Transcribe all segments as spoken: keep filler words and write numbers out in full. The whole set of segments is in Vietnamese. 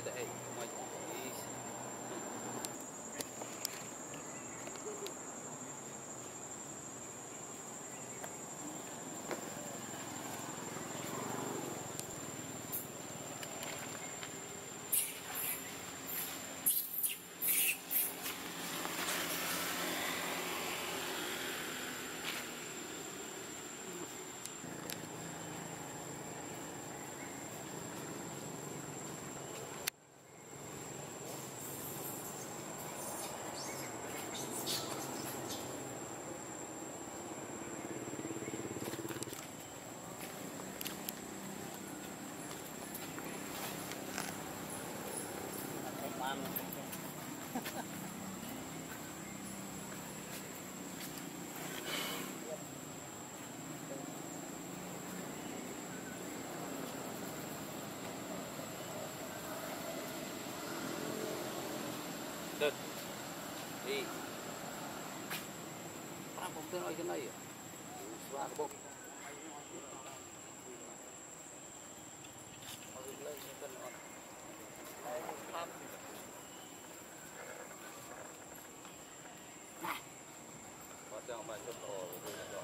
kia để mình đợt đi làm công ty nói cái này xóa bột bắt đầu mà chụp đồ rồi rồi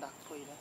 đặc quỳ đấy.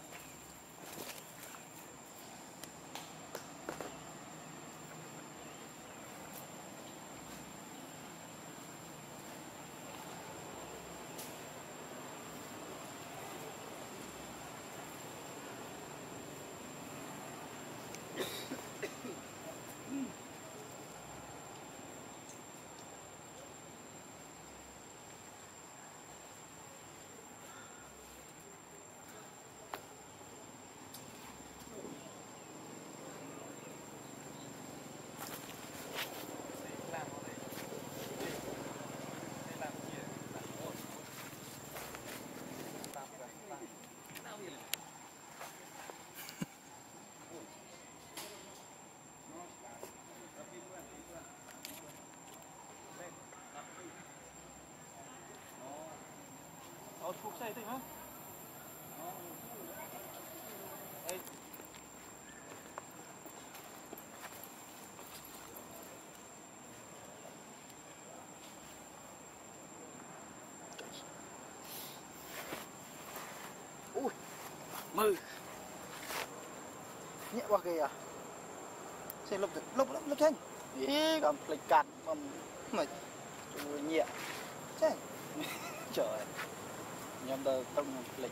Cục xe thôi hả? Ê. Ui, mừ. Nhẹ quá kìa. Xe lục lục lục lục xanh. Ý, còn lịch cạt mà mà nhẹ. Trời. Trời ơi. Nhóm đời tông lịch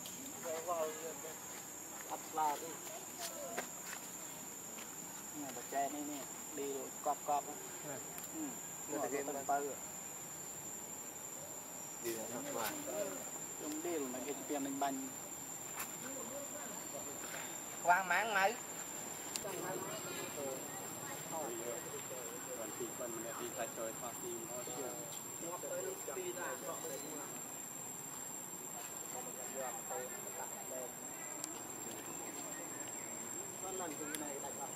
vào ấp la đi, này bật chè này nè, đi rồi cọp cọp, ngồi tận tơi, đi ra thẳng vào, trong đi rồi mà cái tiền mình bành, quang máng mấy, thì còn mình đi ra chơi hoặc đi nó chưa đi ra chọn đấy mà con lần từ này đặt vào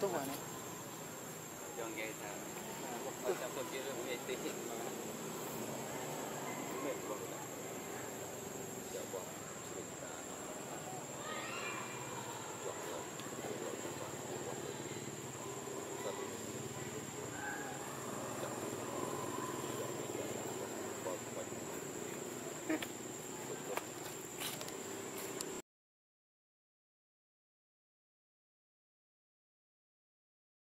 Tuk mana? Yang kita, kita pun kira mesti.